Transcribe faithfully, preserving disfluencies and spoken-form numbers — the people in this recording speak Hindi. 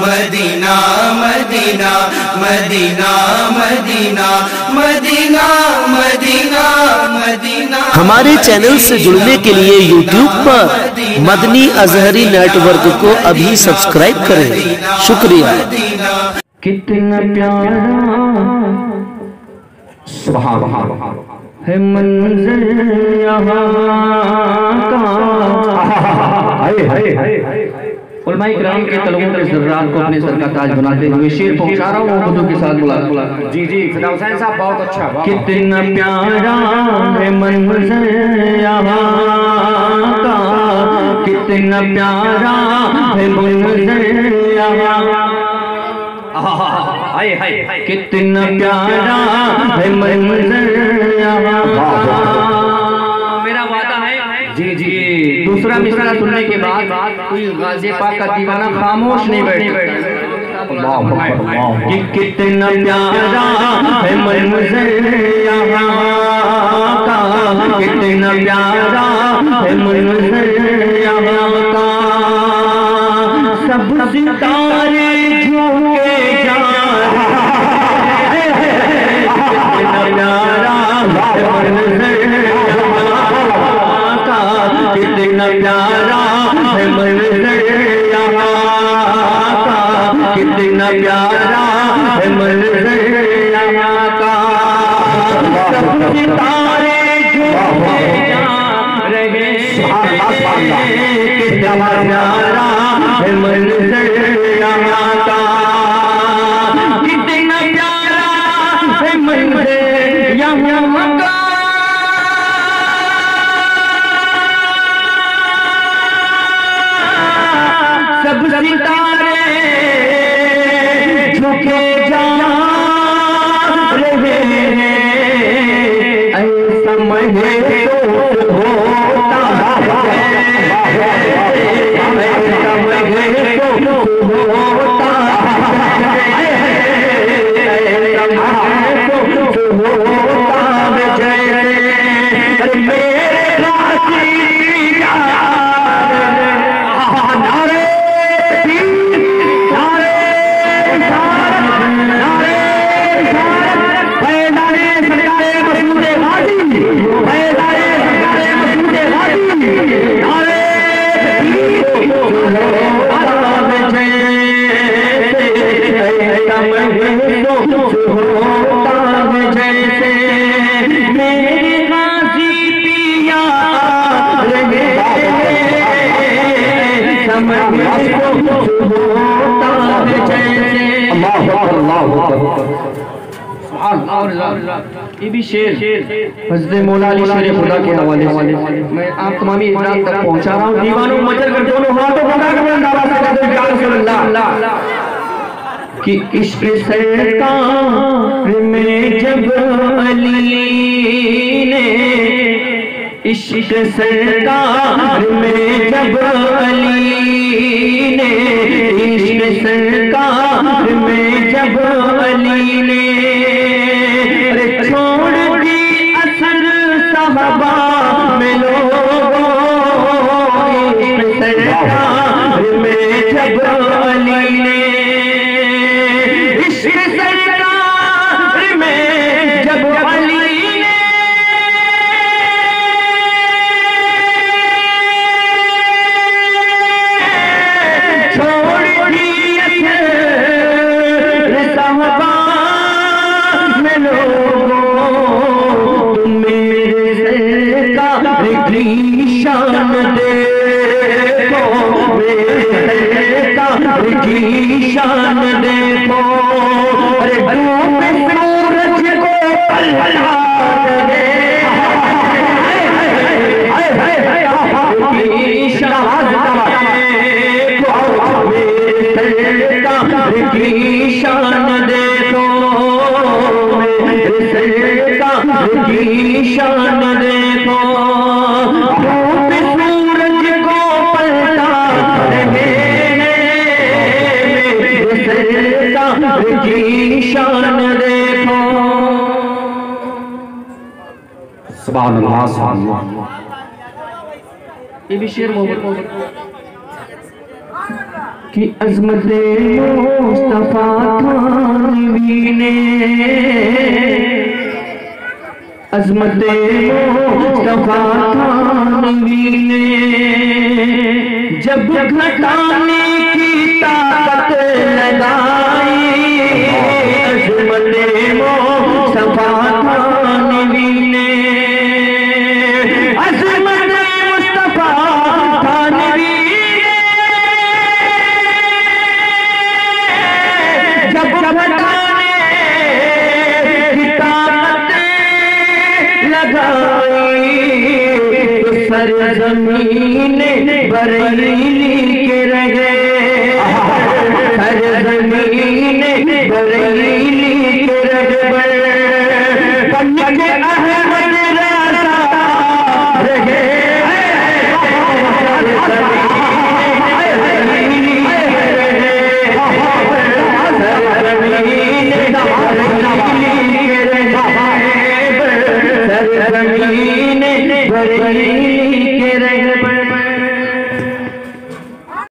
Medina Medina Medina Medina Medina Medina Medina. हमारे चैनल से जुड़ने के लिए यूट्यूब पर मदनी अजहरी नेटवर्क को अभी सब्सक्राइब करें। शुक्रिया। कितना प्यारा सुभान अल्लाह है मंज़र यहाँ का। हाय हाय हाय उलमाए किराम के तलवों के ज़र्रात को अपने सर का ताज बनाते हुए शेर पहुंचा रहा हूँ खुदों के साथ मुलाकात। जी जी फिदा हुसैन साहब बहुत अच्छा। कितना प्यारा है मंज़र यहाँ का, कितना प्यारा है मंज़र यहाँ। हाय हाय कितना प्यारा है मंज़र यहाँ। मेरा वादा है जी जी दूसरा मिसरा सुनने के बाद कोई गाज़ी पाक का दीवाना खामोश नहीं बैठेगा। कि कितना प्यारा है मंज़र यहाँ का, कितना प्यारा है मंज़र यहाँ का। सब सितारे झूमे जा कितना प्यारा है मंज़र यहाँ का। सब सितारे झूमे जा रहे हैं, कितना प्यारा है मंज़र यहाँ का। कितना प्यारा है मंज़र यहाँ का। सब सितारे झुके जा रहे हैं, ऐसा महसूस होता है, ऐसा महसूस होता है, ऐसा महसूस होता है जैसे मेरे रास्ते ये भी शेर हज़रत मौलाना शेर खुदा के हवाले से मैं आप तमामी इमरान तक पहुंचा रहा हूँ। दीवानों मचल कर दोनों हाथों को उठाकर मैं नारा सा कहते हैं या रसूल अल्लाह कि इश्क़ सरकार में जब अली ने इश्क़ सरकार में जब अली ने इश्क़ सरकार में जब अली ने शान देखो, अरे धूप सूरज को पलहा दे, हाय हाय हाय की शान देखो, मेरे सरकार की शान देखो, मेरे सरकार की शान देखो। सुभान अल्लाह सुभान अल्लाह। ये भी शेर मोहब्बत कि अजमत मुस्तफा थानवी ने अजमत मुस्तफा थानवी ने जब घटाने की ताकत लगाई अजमत मुस्तफा थानवी ने अजमत मुस्तफा थानवी ज़मीन बरनी